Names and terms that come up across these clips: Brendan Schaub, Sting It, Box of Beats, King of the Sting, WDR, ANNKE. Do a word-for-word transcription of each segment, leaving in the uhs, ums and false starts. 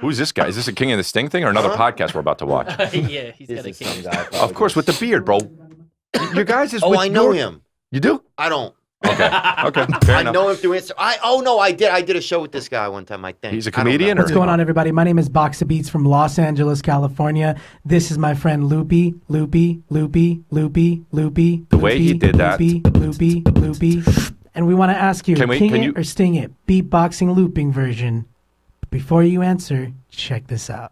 Who's this guy? Is this a King of the Sting thing or another huh? podcast we're about to watch? Yeah, he's got a king. Guy, of course, with the beard, bro. Your guys is. Oh, with I know your... him. You do? I don't. Okay. Okay. Fair I enough. know him through Instagram. I oh no, I did. I did a show with this guy one time. I think he's a comedian. Or... What's going on, everybody? My name is Box of Beats from Los Angeles, California. This is my friend Loopy, Loopy, Loopy, Loopy, Loopy. The way Loopy, he did that. Loopy, Loopy, Loopy. And we want to ask you, can we, King can you... it or Sting it? Beatboxing looping version. Before you answer, check this out.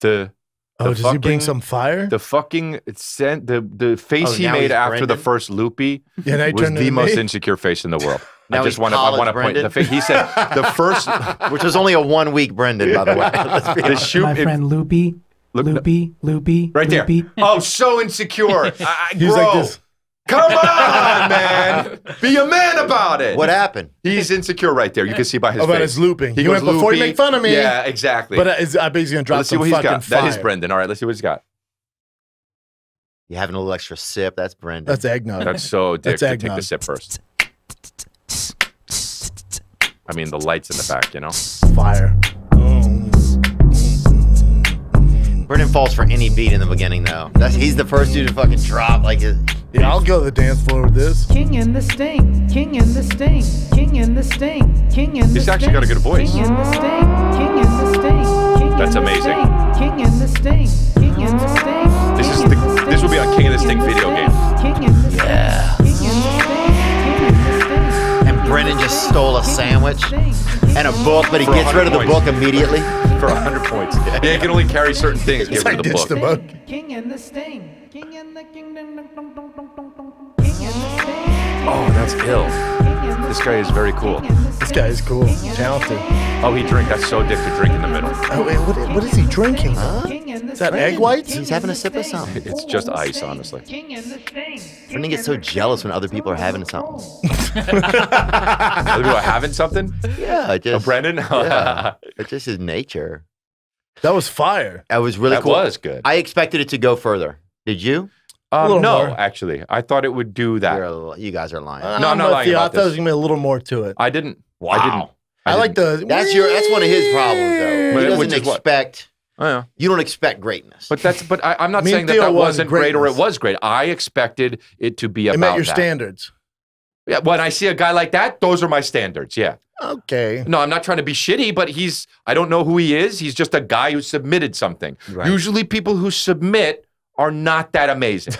The, the oh, does fucking, he bring some fire? The fucking sent the the face oh, he made after Brendan? the first loopy yeah, and I was the most me. insecure face in the world. Now I just want to I want to point the face he said the first, which was only a one week Brendan by the way. Let's be the shoot, my friend it, Loopy, look, Loopy, Loopy, right loopy. there. Oh, so insecure. I, He's bro. like this. Come on, man! Be a man about it. What happened? He's insecure right there. You can see by his about face. About his looping. He, he went before you make fun of me. Yeah, exactly. But I, I basically gonna drop let's some see what fucking he's got. Fire. That is Brendan. All right, let's see what he's got. You having a little extra sip? That's Brendan. That's eggnog. That's so dick. That's eggnog. Take the sip first. I mean, the lights in the back, you know. Fire. Brendan falls for any beat in the beginning, though. That's, he's the first dude to fucking drop like his. Yeah, I'll go to the dance floor with this. King in the Sting, King in the Sting, King in the Sting, King in the Sting. He's actually got a good voice. King in the Sting, King in the Sting, King in the Sting. That's amazing. King in the Sting, King in the Sting. This is the. This will be a King in the Sting video game. King in the Sting. Yeah. King in the Sting. And Brendan just stole a sandwich and a book, but he gets rid of the book immediately for a hundred points. Yeah, he can only carry certain things. Get rid of the book. King in the Sting. King in the kingdom. Oh, that's ill. This guy is very cool. This guy is cool. Talented. Oh, he drank. That's so dick to drink in the middle. Oh, wait, what, what is he drinking? Huh? Is that egg whites? He's having a sip of something. It's just ice, honestly. When he gets so jealous when other people are having something. Other people are having something? Yeah. Just, oh, Brendan? Yeah. It's just his nature. That was fire. That was really that cool. That was good. I expected it to go further. Did you? Um, no, more. actually. I thought it would do that. You're, you guys are lying. Uh, no, I'm not lying the, about I thought there was going to be a little more to it. I didn't. Wow. I, didn't. I, I like the... That's, your, that's one of his problems, though. But he doesn't expect... Oh, yeah. You don't expect greatness. But that's. But I, I'm not saying that that wasn't great or it was great. I expected it to be about that. It met your that. standards. Yeah, when I see a guy like that, those are my standards, yeah. Okay. No, I'm not trying to be shitty, but he's... I don't know who he is. He's just a guy who submitted something. Right. Usually people who submit... are not that amazing.